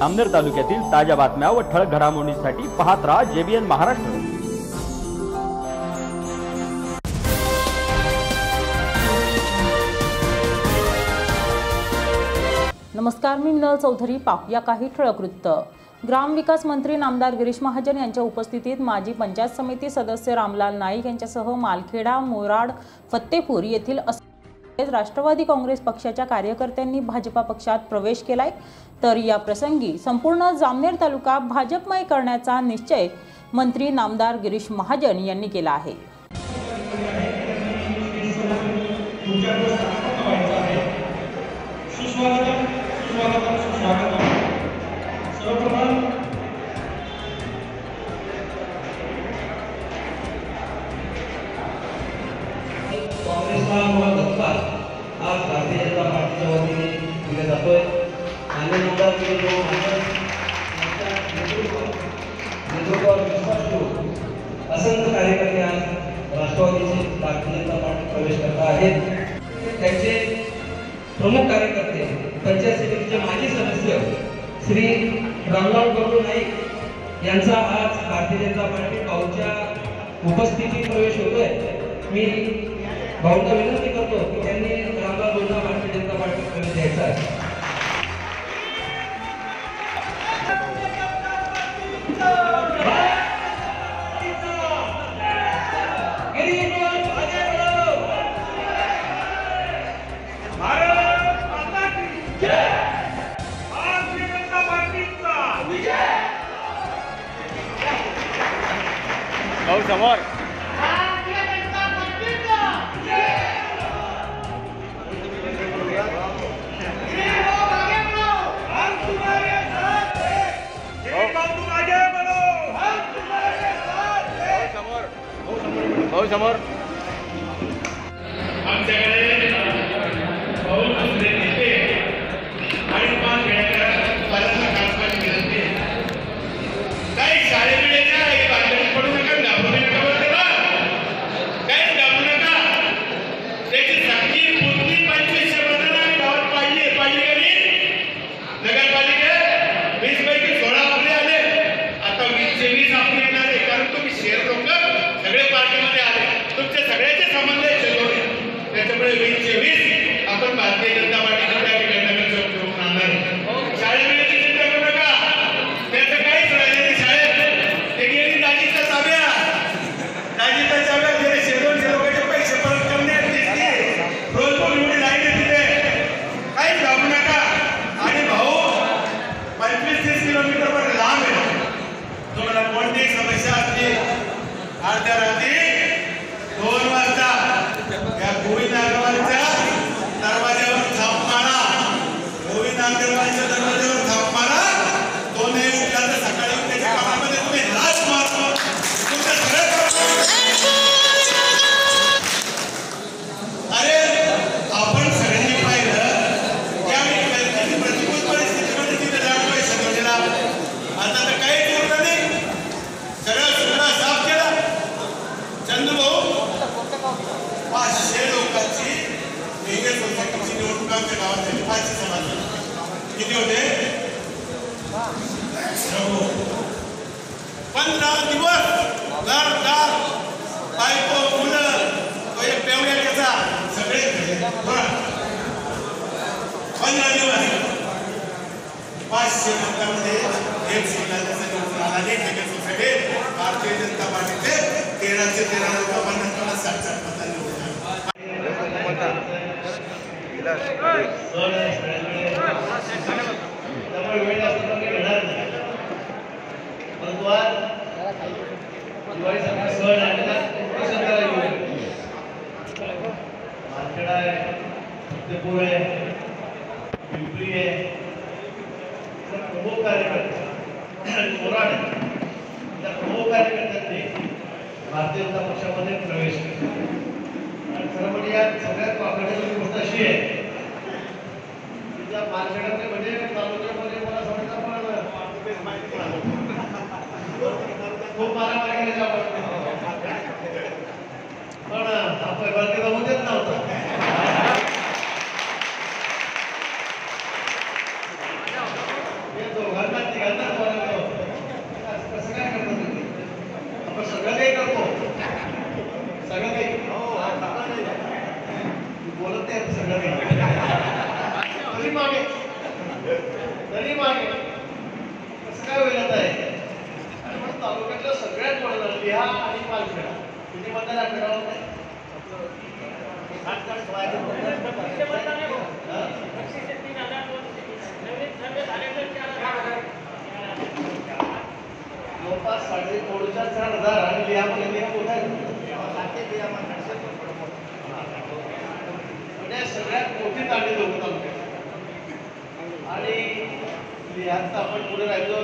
जामनेर तालुक्यातील ताज्या बातम्या व ठळक घडामोडींसाठी पाहत राहा जेबीएन महाराष्ट्र। नमस्कार, मी मीनल चौधरी। पाहूया काही ठळक वृत्त। ग्राम विकास मंत्री नामदार गिरीश महाजन यांच्या उपस्थितीत माजी पंचायत समिती सदस्य रामलाल नाईक यांच्यासह मालखेडा, मोराड, फत्तेपूर येथील राष्ट्रवादी काँग्रेस पक्षाच्या कार्यकर्त्यांनी भाजपा पक्षात प्रवेश केलाय। तर या प्रसंगी संपूर्ण जामनेर तालुका भाजपमय करण्याचा निश्चय मंत्री नामदार गिरीश महाजन यांनी केला आहे। असंख्य कार्यकर्ते आज राष्ट्रवादीचे भारतीय जनता पार्टीत प्रवेश करत आहेत। त्यांचे प्रमुख कार्यकर्ते पंचायत समितीचे माजी सदस्य श्री रामलाल नाईक यांचा आज भारतीय जनता पार्टी भाऊच्या उपस्थितीत प्रवेश होतोय। मी भाऊंना विनंती करतो की त्यांनी रामलालला भारतीय जनता पार्टीत प्रवेश द्यायचा आहे। समोर भारतीय जनता पक्षामध्ये प्रवेश केला। आणि खरं म्हणजे या सगळ्यात वाखण्याची गोष्ट अशी आहे की त्या मार्केटमध्ये म्हणजे तालुक्यामध्ये मला समजता पडलं पार्टीपेस माहिती पडलं खूप मारामारी केली जावं पण आपण भारतीय जाऊ देत नव्हतं। हे दोघांना मागे तरी मागे कसं काय होईल आता हे आणि तालुक्यातला सगळ्यात मोठा लिहा आणि पालखेडा तिथे मतदान करावं नाही आपलं खासदार मतदान आहे बक्षीस 3200 नवीन सर्वे झाले तर 4000 लोपा 4.5 4000 आणि लिहा पण लिहा होता साथे लिहा पण सगळ्यात मोठी ताकद होती आमच्याकडे आणि लिहायचं आपण पुढे राहिलो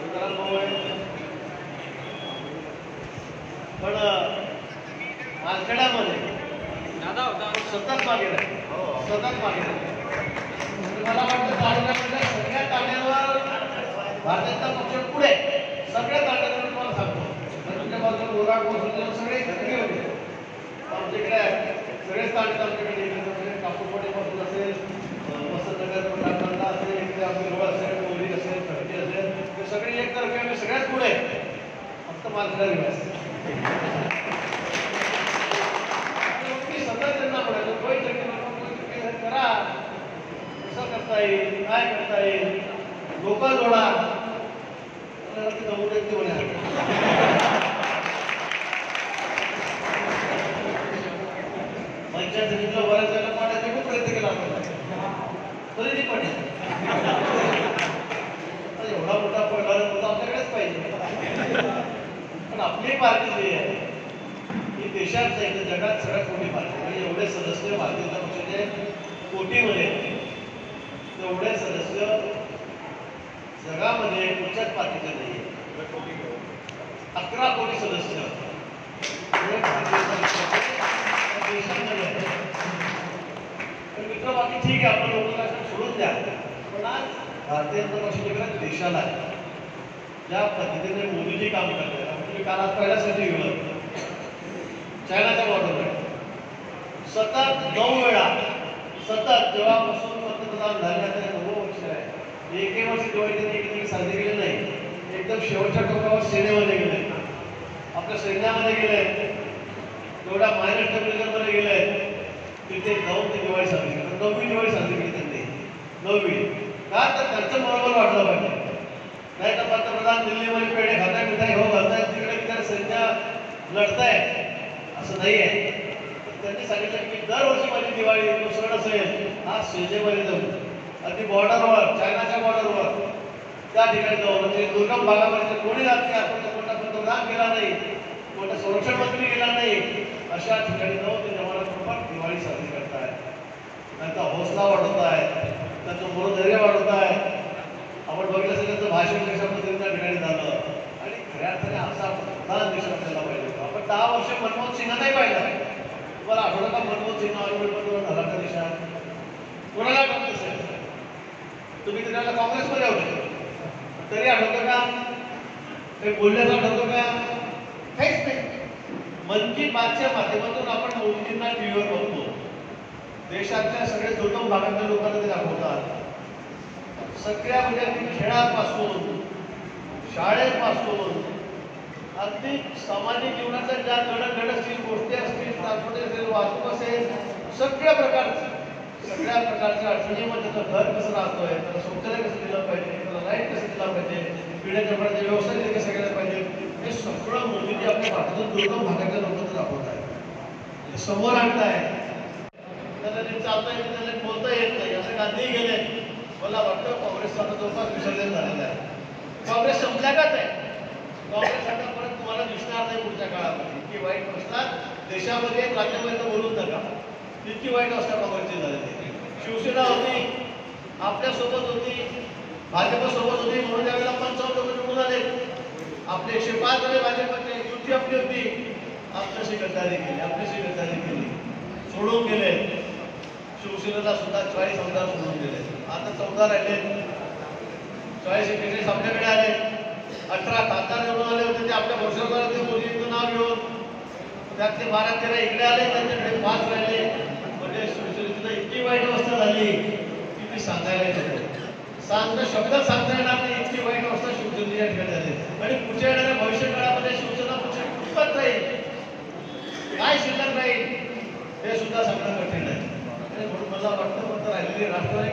भगवान भाऊ आहे पण मालखेडामध्ये दादा होता सतत मागे राहिले सतत मागे राहिले मला वाटतं तालुका म्हणजे सगळ्या ताकदीवर भारताचा पक्ष पुढे सगळ्या ताकदीवर तुम्हाला सांगतो तुमच्या बाजूला मोराड बसून सगळे घटके होते आमच्याकडे सगळे ताकद आमच्याकडे राष्ट्रवादी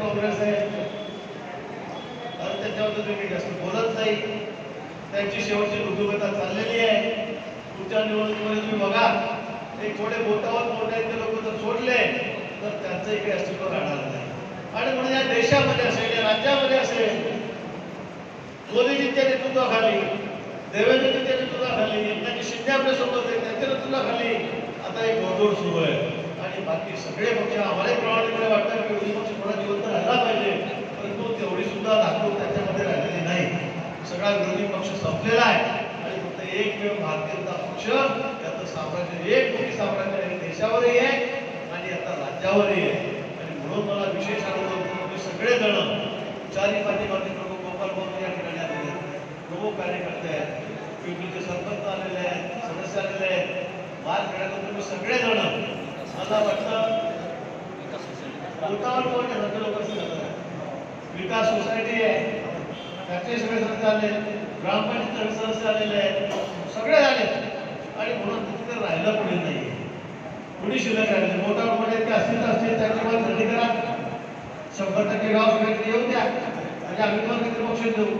काँग्रेस आहे त्याच्यावर तुम्ही जास्त बोलत नाही, त्यांची शेवटची ऋतुगता चाललेली आहे। पुढच्या निवडणुकीमध्ये तुम्ही बघा, एक थोडे बोटावर मोठे ते लोक जर सोडले तर त्यांचं इकडे अस्तित्व राहणार नाही। आणि म्हणून या देशामध्ये असेल, या राज्यामध्ये असेल, मोदीजींच्या नेतृत्वाखाली, देवेंद्रजींच्या नेतृत्वाखाली, एकनाथजी शिंदे आपल्या सोबत आहेत त्यांच्या नेतृत्वाखाली आता एक गोंधळ सुरू आहे। आणि बाकी सगळे पक्ष आम्हाला प्रमाणपणे वाटतं की विरोधी पक्ष थोडा जिवंत राहिला पाहिजे, परंतु तेवढी सुद्धा दाखवून त्याच्यामध्ये राहिलेली नाही। सगळा विरोधी पक्ष संपलेला आहे आणि फक्त एकमेव भारतीय जनता पक्ष याचं साम्राज्य, एक मोठी साम्राज्य देशावरही आहे आणि आता राज्यावरही आहे। आणि म्हणून मला विशेष आनंद होतो की सगळेजण चारी पाठीमागे प्रमुख गोपालभाऊ या ठिकाणी आलेले आहेत, प्रमुख कार्यकर्ते आहेत, युतीचे सरपंच आलेले आहेत, सदस्य आलेले आहेत, बाल खेळाडू तुम्ही सगळेजण। मला वाटतं विकास सोसायटी आहे त्याचे सगळे सदस्य आले, ग्रामपंचायत सदस्य आलेले आहेत, सगळे आले। आणि म्हणून तिथे राहायला कोणी नाही, कोणी शिल्लक राहिले मोठा मोठे ते असतील असतील त्यांच्या बाबत खरेदी करा, 100% गाव सगळ्यांनी येऊ द्या म्हणजे आम्ही पण काहीतरी पक्ष देऊ।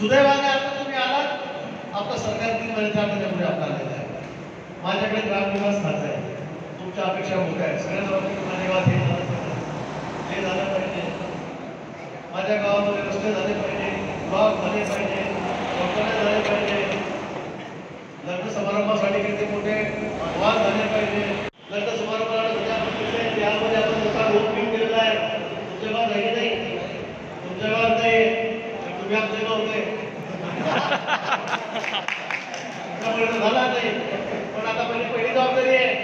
सुदैवाने आता तुम्ही आलात, आपला सरकार 3 महिन्याच्या आपला आलेला आहे। माझ्याकडे ग्रामविकास खातं आहे, तुमच्या अपेक्षा मोठ्या आहेत, सगळ्या जबाबदारी हे झालं पाहिजे, माझ्या गावामध्ये रस्ते झाले पाहिजे, बाग झाले पाहिजे, चौकाने झाले पाहिजे, लग्न समारंभासाठी किती मोठे वाद झाले पाहिजे, लग्न समारंभाला यामध्ये आपण मोठा रोग घेऊन गेलेला आहे। तुमच्या गावात आहे की नाही? तुमच्या गावात नाही तर तुम्ही आमचे गाव होते झाला नाही, पण आता माझी पहिली जबाबदारी आहे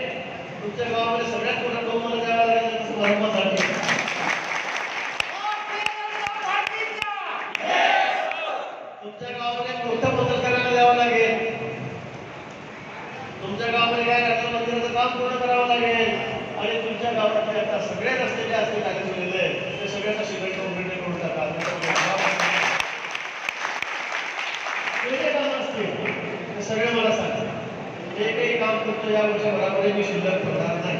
तुमच्या गावामध्ये सगळ्यात मोठा रोग मला द्यावा लागेल लग्न समारंभासाठी। सगळे रस्ते जे असतील लागले गेलेले ते सगळ्यांना शिकट कॉम्प्लिट करून टाका, ते सगळे मला सांगा। जे काही काम करतो या वर्षभरामध्ये मी शिल्लक करणार नाही।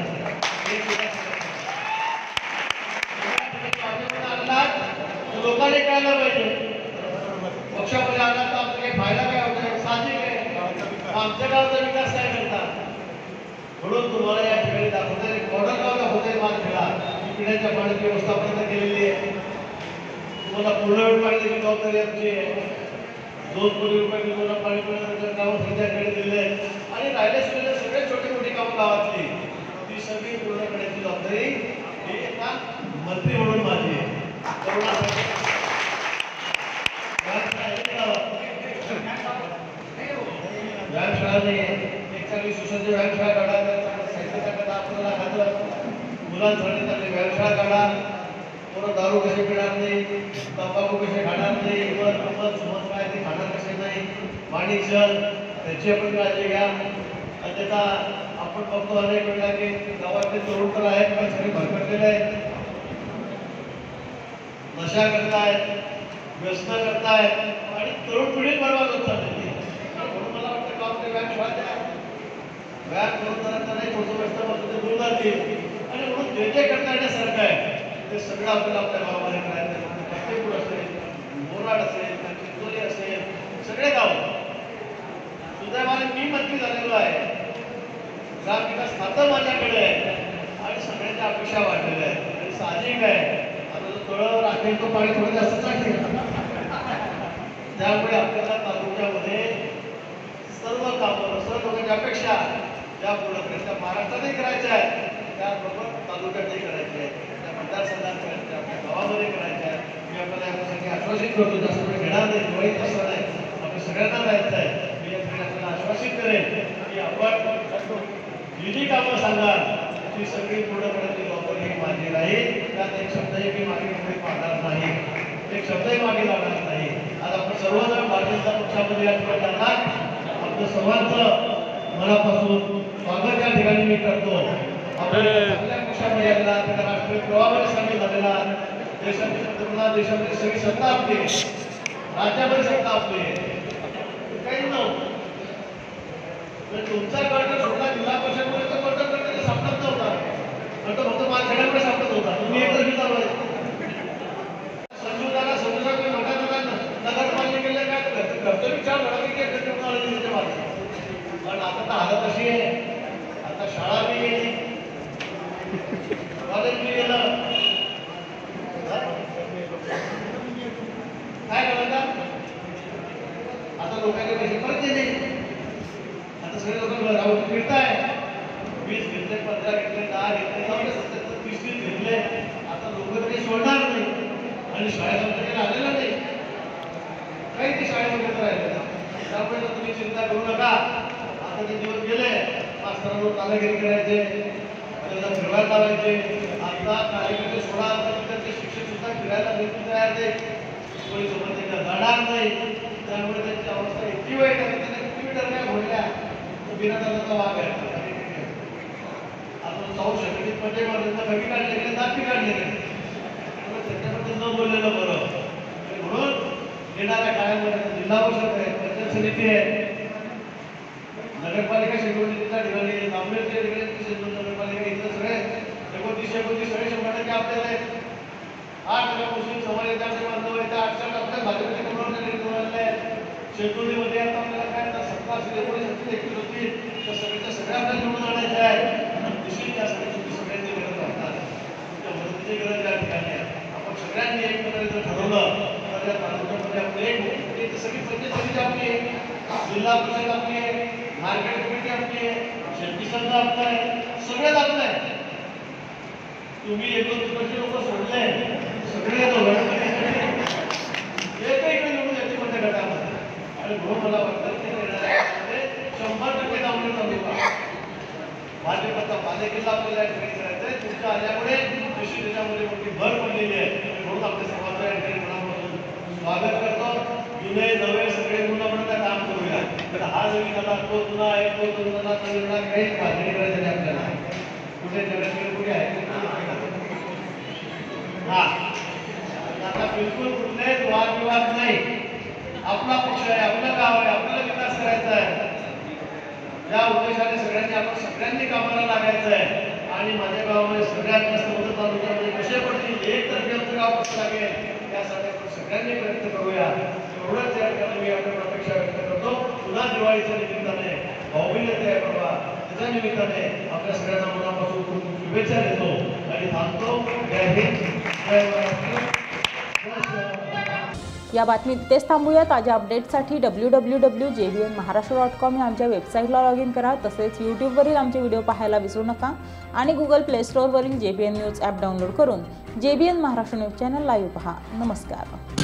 लोकांनी कळायला पाहिजे, पक्षामध्ये आला तर आमचा काही फायदा काय होतो, साजिक आहे आमच्या गावचा विकास काय करतात। म्हणून तुम्हाला या ठिकाणी दाखवता येईल बॉर्डर गाव दाखवता येईल, माझा खेळा पिण्याच्या पाण्याची व्यवस्थापन केलेली आहे, तुम्हाला पूर्णवेळ पाणी देखील जबाबदारी आमची आहे, 2 कोटी रुपये तुम्हाला पाणी पिण्याच्या कामं सध्याकडे दिलेले आहे। आणि राहिले सुद्धा सगळ्यात छोटी मोठी कामं गावातली ती सगळी पूर्ण करण्याची जबाबदारी ही एका मंत्री म्हणून माझी आहे। व्यायामशाळा नाही आहे, सुसज्ज व्यायामशाळा काढा, साहित्याचा काढा, आपल्याला खातं मुलांसाठी चांगली व्यायामशाळा काढा, परत दारू कसे पिणार नाही, तंबाखू कसे खाणार नाही, खाणार कसे नाही, पाणी जल त्याची आपण काळजी घ्या। आणि त्याचा आपण बघतो अनेक वेळा की गावातले तरुण तर आहेत पण सगळे भरकटलेले आहेत, नशा करतायत, व्यस्त करतायत आणि तरुण पिढी बरबाद होत चाललेली आहे। म्हणून मला वाटतं गावातल्या व्यायामशाळा द्या, व्यायाम करून त्यांना नाही फोटो व्यस्त फक्त ते दूर जातील। आणि म्हणून जे जे करता येण्यासारखं आहे ते सगळं आपल्याला आपल्या गावामध्ये करायचं आहे। फत्तेपूर असेल, मोराड असेल, चिंचोली असेल, सगळे गाव सुदैवाने मी मंत्री झालेलो आहे, ग्राम विकास खातं माझ्याकडे आहे आणि सगळ्यांच्या अपेक्षा वाढलेल्या आहेत आणि साहजिक आहे। आता जो तळं राखेल तो पाणी थोडं जास्त राखेल, त्यामुळे आपल्याला तालुक्यामध्ये सर्व कामं सर्व लोकांच्या अपेक्षा ज्या पूर्ण महाराष्ट्रातही करायच्या आहेत त्याबरोबर तालुक्यातही करायचे आहेत, त्या मतदारसंघात करायच्या, आपल्या गावामध्ये करायच्या आहेत। मी आपल्याला यासाठी आश्वासित करतो, जास्त वेळ घेणार नाही, माहीत असणार नाही, आपण सगळ्यांना जायचं आहे। मी या ठिकाणी आपल्याला आश्वासित करेन की आपण जी जी कामं सांगाल ती सगळी पूर्ण करण्याची जबाबदारी ही माझी राहील, त्यात एक शब्दही मी मागे पुढे मागणार नाही, एक शब्दही मागे लागणार नाही। आज आपण सर्वजण भारतीय जनता पक्षामध्ये या ठिकाणी जाणार, आपलं सर्वांचं मनापासून स्वागत या ठिकाणी मी करतो। आपण आपल्या पक्षामध्ये यायला त्या राष्ट्रीय प्रवाहामध्ये सामील झालेला, देशाचे पंतप्रधान, देशामध्ये सगळी सत्ता आपली, राज्यामध्ये सत्ता आपली काही नव्हतं, म्हणजे तुमचा गट छोटा जिल्हा परिषदमध्ये तर गट करण्याचा सापडत नव्हता, गट फक्त माझ्याकडे सापडत होता, तुम्ही एकच विचारलं आम्ही शाळेमध्ये आलेला नाही, काही ते शाळेमध्ये राहिले, त्यामुळे तुम्ही चिंता करू नका। आता ते दिवस गेले, मास्तरांना कालागिरी करायचे, त्यांना फिरवायला लावायचे। आता कार्यकर्ते सोडा, त्याचे शिक्षक सुद्धा फिरायला देखील तयार नाही, कोणी सोबत त्यांना जाणार नाही। त्यामुळे त्यांची अवस्था इतकी वाईट आहे, त्यांना किती टर्म्या घोडल्या तर बिना त्यांचा वाघ आहे। आपण 14 मध्ये बघी काढले गेले, दाखी काढले गेले, बोललेलं बरं। म्हणून येणाऱ्या काळामध्ये जिल्हा परिषद आहे, पंचायत समिती आहे, नगरपालिका शिवसेनेच्या ठिकाणी, जामनेरच्या ठिकाणी शिवसेना नगरपालिका, इथं सगळे 29 सगळे 100% आपल्याला आहेत। 8 लाखापासून समाजाचे बांधव आहेत, 8 लाख आपल्या भाजपचे कोणाला आहेत। शेतकरीमध्ये आता आपल्याला काय 17 19 होती, तर सगळ्याच्या सगळ्या आपल्याला निवडून आणायचे आहे। दुसरी जास्त सगळ्यांची गरज असतात, त्या मदतीची गरज या ठिकाणी आहे। सगळ्यांनी एक प्रकारे ठरवलं तर या तालुक्यामध्ये आपले एक सगळी पंचायत समिती आपली आहे, जिल्हा परिषद आपली आहे, मार्केट कमिटी आपली आहे, शेतकरी संघ आपला आहे, सगळेच आपलं आहे। तुम्ही 1-2 लोक सोडले, सगळे एक इकडे निवडून येते म्हणजे गटामध्ये। आणि म्हणून मला वाटतं की 100% जामनेर तालुका भाजपचा बालेकिल्ला आपल्याला करायचा आहे। तुमच्या आल्यामुळे कृषी त्याच्यामध्ये मोठी भर पडलेली आहे। आपल्या सर्वांचा या ठिकाणी मनापासून स्वागत करतो। विनय नवे सगळे मुलं म्हणून त्या काम करूया। तर हा जरी कला तो तुला आहे, तो तुला तुला काही भाजणी करायचं नाही आपल्याला। कुठे जगातील कुठे आहे हा आता बिलकुल कुठले वादविवाद नाही। आपला पक्ष आहे, आपलं गाव आहे, आपल्याला विकास करायचा आहे। या उद्देशाने सगळ्यांनी आपण सगळ्यांनी कामाला लागायचं आहे। आणि माझ्या गावामध्ये सगळ्यात जास्त मदत तालुक्यामध्ये कसे पडतील, एक तर्फे आमचं गाव कसं लागेल त्यासाठी आपण सगळ्यांनी प्रयत्न करूया। एवढंच या ठिकाणी मी आपल्या अपेक्षा व्यक्त करतो। पुन्हा दिवाळीच्या निमित्ताने भाऊबीजेच्या आहे बाबा, त्याच्या निमित्ताने आपल्या सगळ्यांना मनापासून खूप खूप शुभेच्छा देतो आणि थांबतो। जय हिंद, जय महाराष्ट्र। या बातमीत तेच थांबूया। ताज्या अपडेटसाठी www.jbnmaharashtra.com या आमच्या वेबसाईटला लॉग इन करा। तसेच यूट्यूबवरील आमचे व्हिडिओ पाहायला विसरू नका आणि गुगल प्ले स्टोअरवरील JBN न्यूज ॲप डाउनलोड करून JBN Maharashtra news channel live पहा। नमस्कार।